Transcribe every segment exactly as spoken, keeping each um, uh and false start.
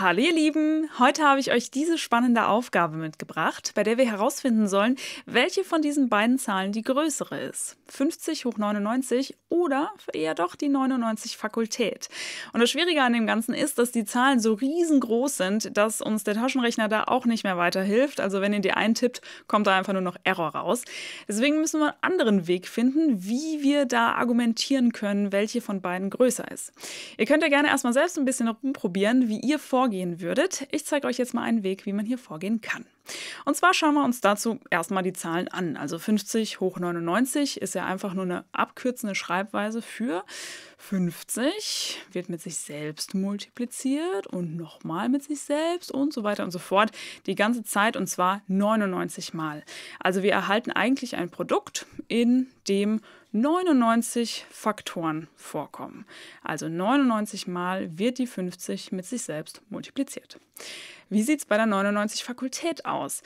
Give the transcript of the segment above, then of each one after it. Hallo ihr Lieben, heute habe ich euch diese spannende Aufgabe mitgebracht, bei der wir herausfinden sollen, welche von diesen beiden Zahlen die größere ist. fünfzig hoch neunundneunzig oder eher doch die neunundneunzig Fakultät. Und das Schwierige an dem Ganzen ist, dass die Zahlen so riesengroß sind, dass uns der Taschenrechner da auch nicht mehr weiterhilft. Also wenn ihr die eintippt, kommt da einfach nur noch Error raus. Deswegen müssen wir einen anderen Weg finden, wie wir da argumentieren können, welche von beiden größer ist. Ihr könnt ja gerne erstmal selbst ein bisschen rumprobieren, wie ihr vorgeht. Gehen würdet. Ich zeige euch jetzt mal einen Weg, wie man hier vorgehen kann. Und zwar schauen wir uns dazu erstmal die Zahlen an. Also fünfzig hoch neunundneunzig ist ja einfach nur eine abkürzende Schreibweise für fünfzig, wird mit sich selbst multipliziert und nochmal mit sich selbst und so weiter und so fort. Die ganze Zeit und zwar neunundneunzig Mal. Also wir erhalten eigentlich ein Produkt, in dem neunundneunzig Faktoren vorkommen. Also neunundneunzig Mal wird die fünfzig mit sich selbst multipliziert. Wie sieht es bei der neunundneunzig Fakultät aus?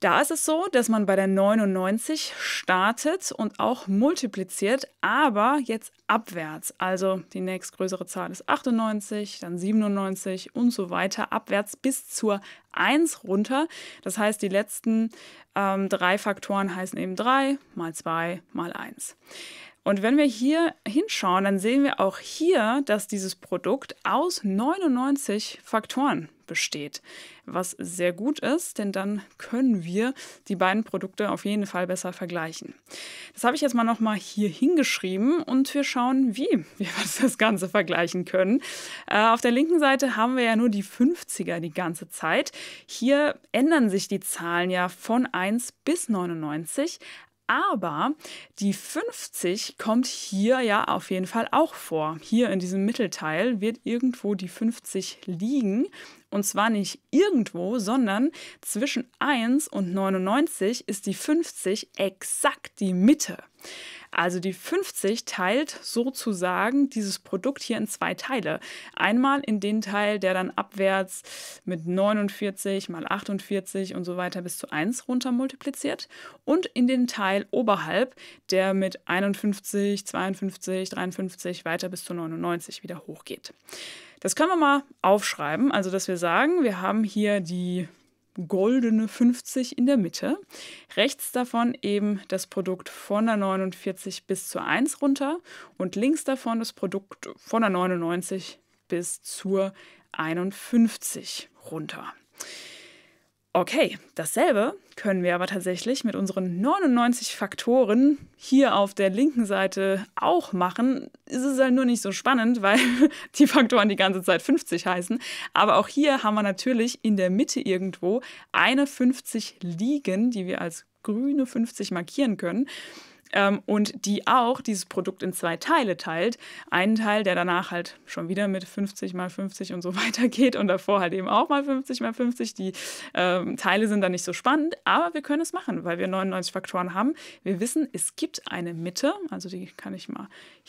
Da ist es so, dass man bei der neunundneunzig startet und auch multipliziert, aber jetzt abwärts. Also die nächstgrößere Zahl ist achtundneunzig, dann siebenundneunzig und so weiter, abwärts bis zur eins runter. Das heißt, die letzten ähm, drei Faktoren heißen eben drei mal zwei mal eins. Und wenn wir hier hinschauen, dann sehen wir auch hier, dass dieses Produkt aus neunundneunzig Faktoren besteht, was sehr gut ist, denn dann können wir die beiden Produkte auf jeden Fall besser vergleichen. Das habe ich jetzt mal nochmal hier hingeschrieben und wir schauen, wie wir das Ganze vergleichen können. Äh, auf der linken Seite haben wir ja nur die fünfziger die ganze Zeit. Hier ändern sich die Zahlen ja von eins bis neunundneunzig. Aber die fünfzig kommt hier ja auf jeden Fall auch vor. Hier in diesem Mittelteil wird irgendwo die fünfzig liegen. Und zwar nicht irgendwo, sondern zwischen eins und neunundneunzig ist die fünfzig exakt die Mitte. Also die fünfzig teilt sozusagen dieses Produkt hier in zwei Teile. Einmal in den Teil, der dann abwärts mit neunundvierzig mal achtundvierzig und so weiter bis zu eins runter multipliziert. Und in den Teil oberhalb, der mit einundfünfzig, zweiundfünfzig, dreiundfünfzig weiter bis zu neunundneunzig wieder hochgeht. Das können wir mal aufschreiben, also dass wir sagen, wir haben hier die goldene fünfzig in der Mitte, rechts davon eben das Produkt von der neunundvierzig bis zur eins runter und links davon das Produkt von der neunundneunzig bis zur einundfünfzig runter. Okay, dasselbe können wir aber tatsächlich mit unseren neunundneunzig Faktoren hier auf der linken Seite auch machen. Es ist halt nur nicht so spannend, weil die Faktoren die ganze Zeit fünfzig heißen. Aber auch hier haben wir natürlich in der Mitte irgendwo eine fünfzig liegen, die wir als grüne fünfzig markieren können. Und die auch dieses Produkt in zwei Teile teilt. Einen Teil, der danach halt schon wieder mit fünfzig mal fünfzig und so weiter geht und davor halt eben auch mal fünfzig mal fünfzig. Die ähm, Teile sind dann nicht so spannend, aber wir können es machen, weil wir neunundneunzig Faktoren haben. Wir wissen, es gibt eine Mitte, also die kann ich mal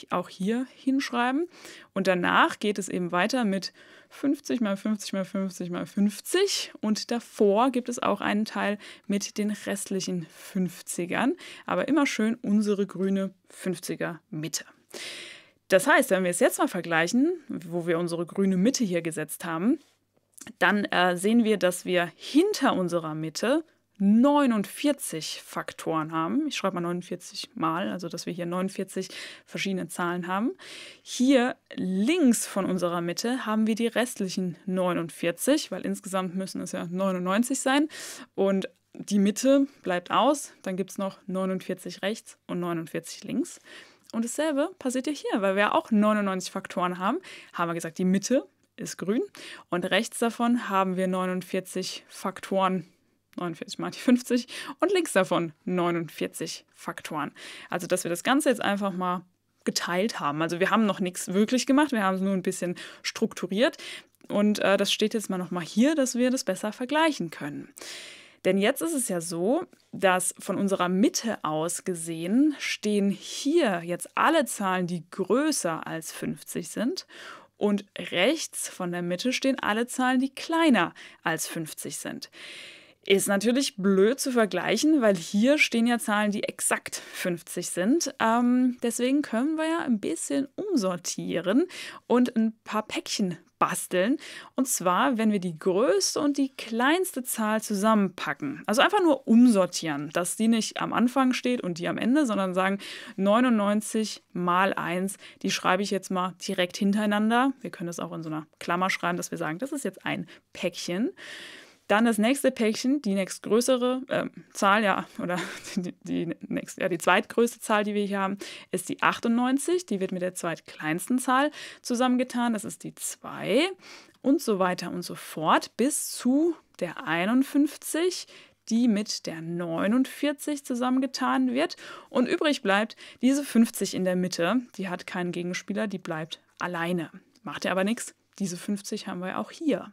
auch hier hinschreiben. Und danach geht es eben weiter mit fünfzig mal fünfzig mal fünfzig mal fünfzig und davor gibt es auch einen Teil mit den restlichen fünfzigern, aber immer schön unsere grüne fünfziger Mitte. Das heißt, wenn wir es jetzt mal vergleichen, wo wir unsere grüne Mitte hier gesetzt haben, dann äh, sehen wir, dass wir hinter unserer Mitte neunundvierzig Faktoren haben. Ich schreibe mal neunundvierzig mal, also dass wir hier neunundvierzig verschiedene Zahlen haben. Hier links von unserer Mitte haben wir die restlichen neunundvierzig, weil insgesamt müssen es ja neunundneunzig sein. Und die Mitte bleibt aus, dann gibt es noch neunundvierzig rechts und neunundvierzig links. Und dasselbe passiert ja hier, weil wir auch neunundneunzig Faktoren haben. Haben wir gesagt, die Mitte ist grün und rechts davon haben wir neunundvierzig Faktoren. neunundvierzig mal die fünfzig und links davon neunundvierzig Faktoren. Also dass wir das Ganze jetzt einfach mal geteilt haben. Also wir haben noch nichts wirklich gemacht, wir haben es nur ein bisschen strukturiert und äh, das steht jetzt mal nochmal hier, dass wir das besser vergleichen können. Denn jetzt ist es ja so, dass von unserer Mitte aus gesehen stehen hier jetzt alle Zahlen, die größer als fünfzig sind. Und rechts von der Mitte stehen alle Zahlen, die kleiner als fünfzig sind. Ist natürlich blöd zu vergleichen, weil hier stehen ja Zahlen, die exakt fünfzig sind. Ähm, deswegen können wir ja ein bisschen umsortieren und ein paar Päckchen basteln. Und zwar, wenn wir die größte und die kleinste Zahl zusammenpacken. Also einfach nur umsortieren, dass die nicht am Anfang steht und die am Ende, sondern sagen neunundneunzig mal eins. Die schreibe ich jetzt mal direkt hintereinander. Wir können das auch in so einer Klammer schreiben, dass wir sagen, das ist jetzt ein Päckchen. Dann das nächste Päckchen, die nächstgrößere äh, Zahl, ja, oder die, die, nächst, ja, die zweitgrößte Zahl, die wir hier haben, ist die achtundneunzig. Die wird mit der zweitkleinsten Zahl zusammengetan. Das ist die zwei und so weiter und so fort bis zu der einundfünfzig, die mit der neunundvierzig zusammengetan wird. Und übrig bleibt diese fünfzig in der Mitte. Die hat keinen Gegenspieler, die bleibt alleine. Macht ja aber nichts. Diese fünfzig haben wir auch hier.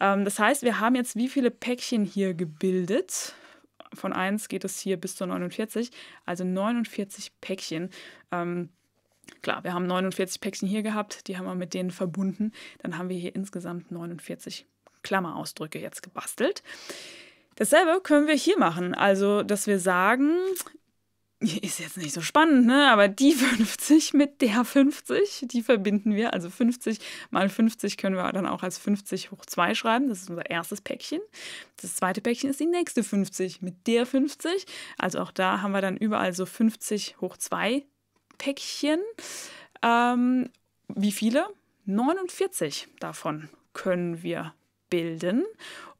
Das heißt, wir haben jetzt wie viele Päckchen hier gebildet? Von eins geht es hier bis zu neunundvierzig, also neunundvierzig Päckchen. Ähm, klar, wir haben neunundvierzig Päckchen hier gehabt, die haben wir mit denen verbunden. Dann haben wir hier insgesamt neunundvierzig Klammerausdrücke jetzt gebastelt. Dasselbe können wir hier machen, also dass wir sagen... Ist jetzt nicht so spannend, ne? Aber die fünfzig mit der fünfzig, die verbinden wir. Also fünfzig mal fünfzig können wir dann auch als fünfzig hoch zwei schreiben. Das ist unser erstes Päckchen. Das zweite Päckchen ist die nächste fünfzig mit der fünfzig. Also auch da haben wir dann überall so fünfzig hoch zwei Päckchen. Ähm, wie viele? neunundvierzig davon können wir bilden.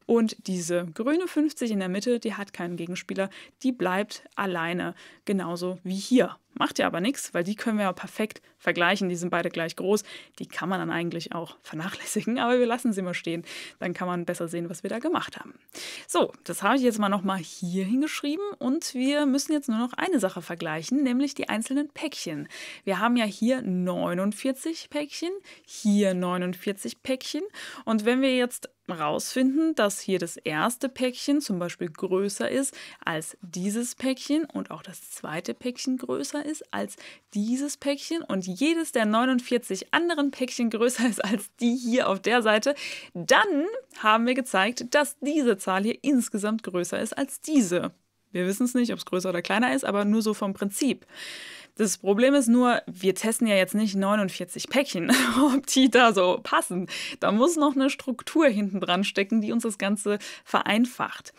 Und diese grüne fünfzig in der Mitte, die hat keinen Gegenspieler, die bleibt alleine, genauso wie hier. Macht ja aber nichts, weil die können wir ja perfekt vergleichen, die sind beide gleich groß. Die kann man dann eigentlich auch vernachlässigen, aber wir lassen sie mal stehen. Dann kann man besser sehen, was wir da gemacht haben. So, das habe ich jetzt mal nochmal hier hingeschrieben und wir müssen jetzt nur noch eine Sache vergleichen, nämlich die einzelnen Päckchen. Wir haben ja hier neunundvierzig Päckchen, hier neunundvierzig Päckchen und wenn wir jetzt rausfinden, dass hier das erste Päckchen zum Beispiel größer ist als dieses Päckchen und auch das zweite Päckchen größer ist als dieses Päckchen und jedes der neunundvierzig anderen Päckchen größer ist als die hier auf der Seite, dann haben wir gezeigt, dass diese Zahl hier insgesamt größer ist als diese. Wir wissen es nicht, ob es größer oder kleiner ist, aber nur so vom Prinzip. Das Problem ist nur, wir testen ja jetzt nicht neunundvierzig Päckchen, ob die da so passen. Da muss noch eine Struktur hinten dran stecken, die uns das Ganze vereinfacht.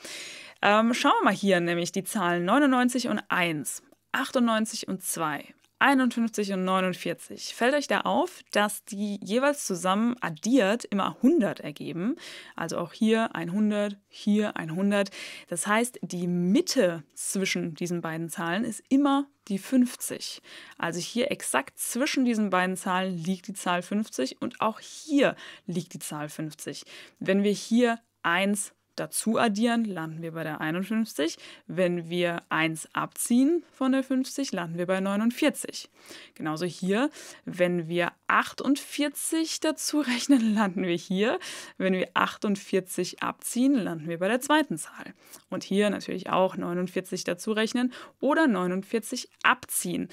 Ähm, schauen wir mal hier nämlich die Zahlen neunundneunzig und eins, achtundneunzig und zwei, einundfünfzig und neunundvierzig. Fällt euch da auf, dass die jeweils zusammen addiert immer hundert ergeben? Also auch hier hundert, hier hundert. Das heißt, die Mitte zwischen diesen beiden Zahlen ist immer die fünfzig. Also hier exakt zwischen diesen beiden Zahlen liegt die Zahl fünfzig und auch hier liegt die Zahl fünfzig. Wenn wir hier eins dazu addieren, landen wir bei der einundfünfzig. Wenn wir eins abziehen von der fünfzig, landen wir bei neunundvierzig. Genauso hier, wenn wir achtundvierzig dazu rechnen, landen wir hier. Wenn wir achtundvierzig abziehen, landen wir bei der zweiten Zahl. Und hier natürlich auch neunundvierzig dazu rechnen oder neunundvierzig abziehen.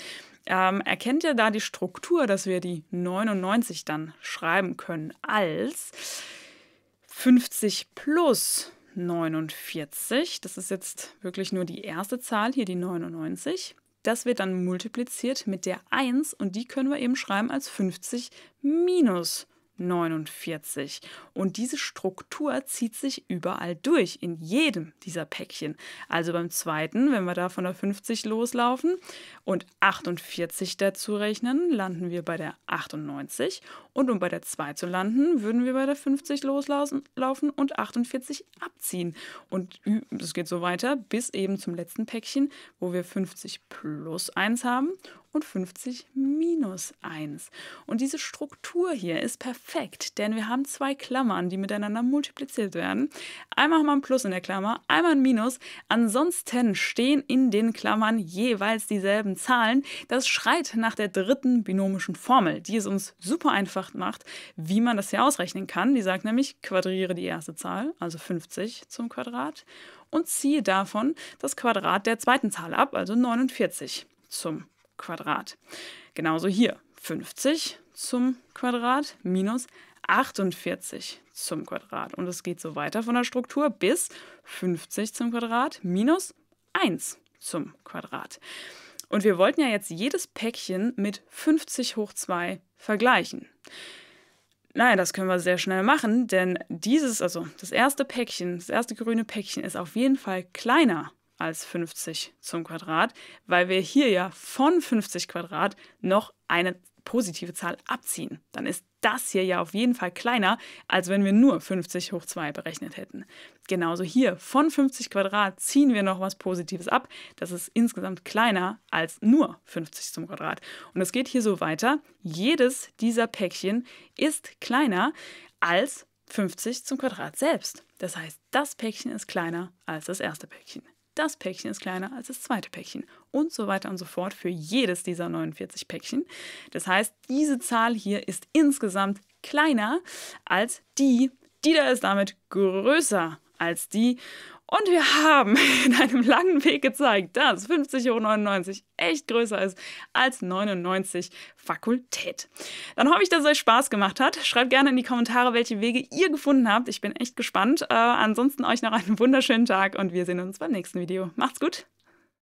Ähm, erkennt ihr da die Struktur, dass wir die neunundneunzig dann schreiben können als... fünfzig plus neunundvierzig, das ist jetzt wirklich nur die erste Zahl, hier die neunundneunzig, das wird dann multipliziert mit der eins und die können wir eben schreiben als fünfzig minus neunundvierzig. Und diese Struktur zieht sich überall durch, in jedem dieser Päckchen. Also beim zweiten, wenn wir da von der fünfzig loslaufen und achtundvierzig dazu rechnen, landen wir bei der achtundneunzig. Und um bei der zwei zu landen, würden wir bei der fünfzig loslaufen und achtundvierzig abziehen. Und das geht so weiter bis eben zum letzten Päckchen, wo wir fünfzig plus eins haben und fünfzig minus eins. Und diese Struktur hier ist perfekt, denn wir haben zwei Klammern, die miteinander multipliziert werden. Einmal haben wir ein Plus in der Klammer, einmal ein Minus. Ansonsten stehen in den Klammern jeweils dieselben Zahlen. Das schreit nach der dritten binomischen Formel, die es uns super einfach macht, wie man das hier ausrechnen kann. Die sagt nämlich, quadriere die erste Zahl, also fünfzig zum Quadrat, und ziehe davon das Quadrat der zweiten Zahl ab, also neunundvierzig zum Quadrat. Quadrat. Genauso hier fünfzig zum Quadrat minus achtundvierzig zum Quadrat. Und es geht so weiter von der Struktur bis fünfzig zum Quadrat minus eins zum Quadrat. Und wir wollten ja jetzt jedes Päckchen mit fünfzig hoch zwei vergleichen. Nein, das können wir sehr schnell machen, denn dieses, also das erste Päckchen, das erste grüne Päckchen ist auf jeden Fall kleiner als fünfzig zum Quadrat, weil wir hier ja von fünfzig Quadrat noch eine positive Zahl abziehen. Dann ist das hier ja auf jeden Fall kleiner, als wenn wir nur fünfzig hoch zwei berechnet hätten. Genauso hier, von fünfzig Quadrat ziehen wir noch was Positives ab. Das ist insgesamt kleiner als nur fünfzig zum Quadrat. Und es geht hier so weiter. Jedes dieser Päckchen ist kleiner als fünfzig zum Quadrat selbst. Das heißt, das Päckchen ist kleiner als das erste Päckchen. Das Päckchen ist kleiner als das zweite Päckchen und so weiter und so fort für jedes dieser neunundvierzig Päckchen. Das heißt, diese Zahl hier ist insgesamt kleiner als die, die da ist damit größer als die. Und wir haben in einem langen Weg gezeigt, dass fünfzig hoch neunundneunzig echt größer ist als neunundneunzig Fakultät. Dann hoffe ich, dass es euch Spaß gemacht hat. Schreibt gerne in die Kommentare, welche Wege ihr gefunden habt. Ich bin echt gespannt. Äh, ansonsten euch noch einen wunderschönen Tag und wir sehen uns beim nächsten Video. Macht's gut!